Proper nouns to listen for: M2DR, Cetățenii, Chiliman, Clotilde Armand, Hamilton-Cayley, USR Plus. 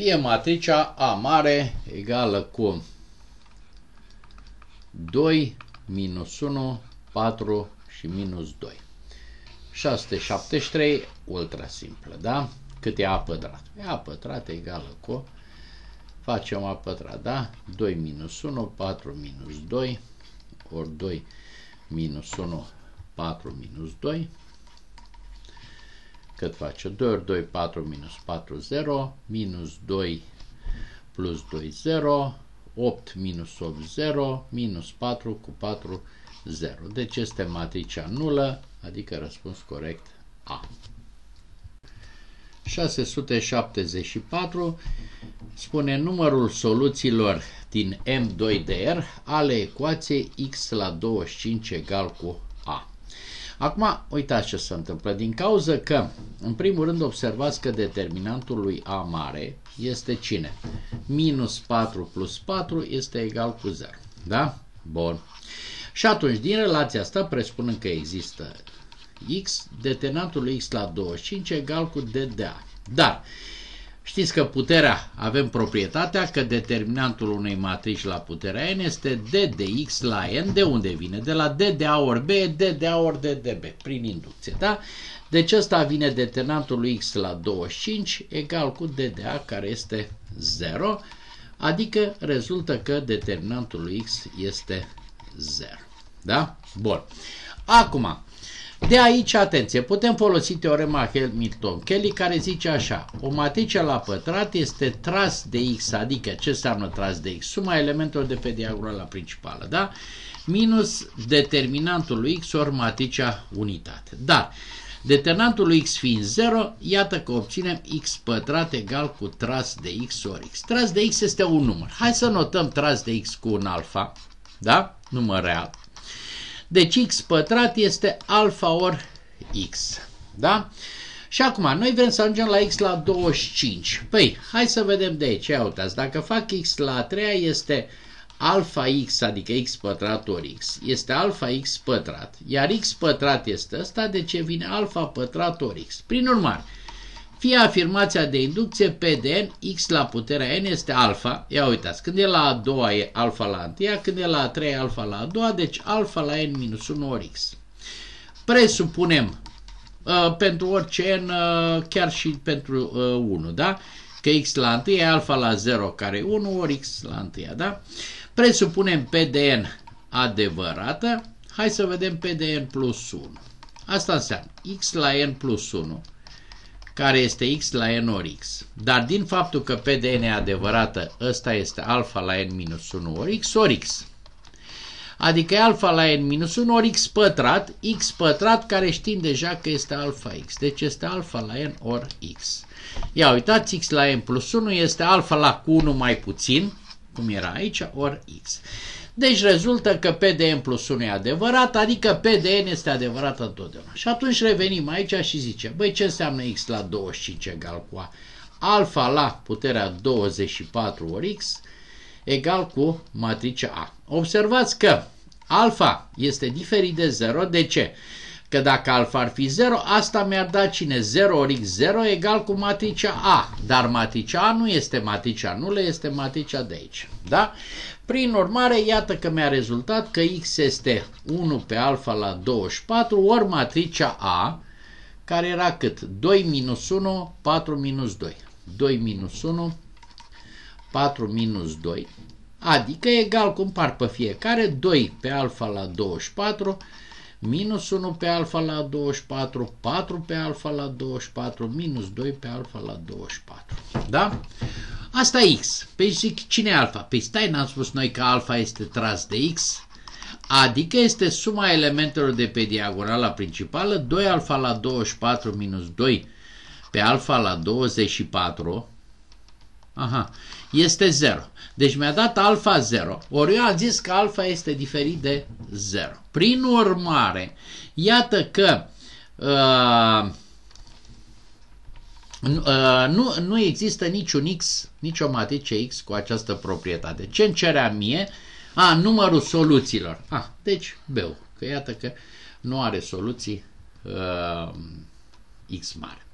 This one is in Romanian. fie matricea A mare egală cu 2, minus 1, 4 și minus 2. 673, ultra simplă, da? Cât e A pătrat? E A pătrat egală cu, facem A pătrat, da? 2 minus 1, 4 minus 2, ori 2 minus 1, 4 minus 2. Cât face? 2 ori 2, 4 minus 4, 0, minus 2 plus 2, 0, 8 minus 8, 0, minus 4 cu 4, 0. Deci este matricea nulă, adică răspuns corect A. 674 spune numărul soluțiilor din M2DR ale ecuației x la 25 egal cu A. Acum, uitați ce se întâmplă. Din cauza că, în primul rând, observați că determinantul lui A mare este cine? Minus 4 plus 4 este egal cu 0. Da? Bun. Și atunci, din relația asta, presupunând că există x, determinantul lui x la 25 egal cu d de A. Dar, știți că puterea, avem proprietatea că determinantul unei matrici la puterea n este d de x la n, de unde vine? De la d de A ori b, d de A ori d de b, prin inducție, da? Deci ăsta vine determinantul lui x la 25 egal cu d de A, care este 0, adică rezultă că determinantul lui x este 0, da? Bun. Acum, de aici, atenție, putem folosi teorema Hamilton-Cayley care zice așa, o matrice la pătrat este tras de x, adică ce înseamnă tras de x? Suma elementelor de pe diagonala principală, da? Minus determinantul lui x ori matricea unitate. Dar determinantul lui x fiind 0, iată că obținem x pătrat egal cu tras de x ori x. Tras de x este un număr. Hai să notăm tras de x cu un alfa, da? Număr real. Deci x pătrat este alfa ori x, da? Și acum, noi vrem să ajungem la x la 25. Păi, hai să vedem de aici. Ia uitați, dacă fac x la 3 este alfa x, adică x pătrat ori x. Este alfa x pătrat. Iar x pătrat este ăsta, deci vine alfa pătrat ori x. Prin urmare, fie afirmația de inducție P de n, x la puterea n este alfa, ia uitați, când e la a doua e alfa la a întâia, când e la a treia e alfa la a doua, deci alfa la n minus 1 ori x. Presupunem pentru orice n, chiar și pentru 1, da? Că x la a întâia e alfa la 0, care e 1, ori x la a întâia, da? Presupunem P de n adevărată, hai să vedem P de n plus 1. Asta înseamnă x la n plus 1, care este x la n ori x. Dar din faptul că P de n e adevărată, ăsta este alfa la n minus 1 ori x ori x. Adică e alfa la n minus 1 ori x pătrat care știm deja că este alfa x. Deci este alfa la n ori x. Ia uitați, x la n plus 1 este alfa la cu 1 mai puțin, cum era aici, ori x. Deci rezultă că P de n plus 1 e adevărat, adică P de n este adevărat întotdeauna. Și atunci revenim aici și zicem, băi, ce înseamnă x la 25 egal cu A? Alfa la puterea 24 ori x egal cu matricea A. Observați că alfa este diferit de 0. De ce? Că dacă alfa ar fi 0, asta mi-ar da cine? 0 ori x, 0 egal cu matricea A. Dar matricea A nu este matricea nulă, este matricea de aici. Da? Prin urmare, iată că mi-a rezultat că x este 1 pe alfa la 24 ori matricea A, care era cât? 2 minus 1, 4 minus 2. 2 minus 1, 4 minus 2. Adică egal cum par pe fiecare, 2 pe alfa la 24, minus 1 pe alfa la 24, 4 pe alfa la 24, minus 2 pe alfa la 24. Da? Asta e x. Păi zic, cine e alfa? Păi stai, n-am spus noi că alfa este tras de x, adică este suma elementelor de pe diagonala principală, 2 alfa la 24 minus 2 pe alfa la 24, aha, este 0. Deci mi-a dat alfa 0. Ori eu am zis că alfa este diferit de 0. Prin urmare, iată că nu există niciun x, nicio matrice x cu această proprietate. Ce îmi cerea mie? A, numărul soluțiilor. A, deci B-ul. Că iată că nu are soluții x mare.